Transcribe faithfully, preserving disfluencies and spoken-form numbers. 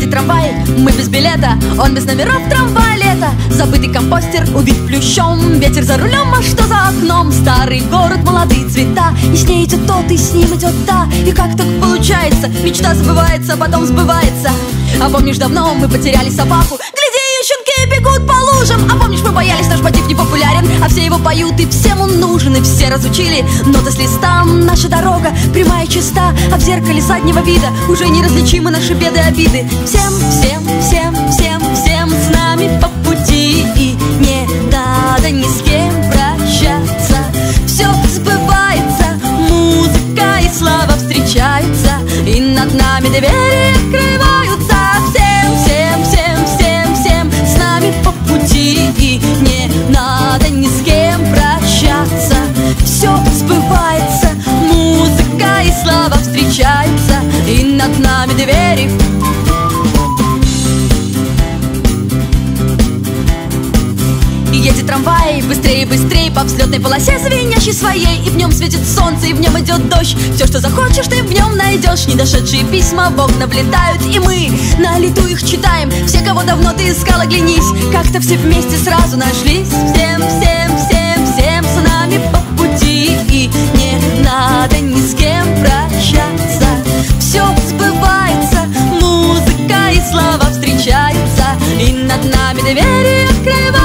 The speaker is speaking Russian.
едет трамвай, мы без билета, он без номеров, трамвай лето. Забытый компостер, убит плющом, ветер за рулем, а что за окном? Старый город, молодые цвета, и с ней идет тот, и с ним идет та. И как так получается, мечта забывается, потом сбывается. А помнишь, давно мы потеряли собаку? Гляди, щенки бегут по лужам. А помнишь, мы боялись, наш мотив не популярен, а все его поют, и всем он нужен, и все разучили ноты с листа. Наша дорога прямая и чиста, а в зеркале заднего вида уже неразличимы наши беды и обиды. Всем, всем, всем, всем, всем с нами по пути, и не надо ни с кем прощаться. Все сбывается, музыка и слава встречаются, и над нами двери открываются. Всем, всем, всем, всем, всем с нами по пути, и не надо ни с кем прощаться. Все сбывается, музыка и слава встречаются, и над нами двери. Едет трамвай, быстрее, быстрее, по взлетной полосе звенящей своей. И в нем светит солнце, и в нем идет дождь. Все, что захочешь, ты в нем найдешь. Недошедшие письма в окна влетают, и мы на лету их читаем. Все, кого давно ты искала, глянись, как-то все вместе сразу нашлись. Всем, всем, всем, всем с нами по пути, и не надо ни с кем прощаться. Все сбывается, музыка и слава встречаются, и над нами двери открываются.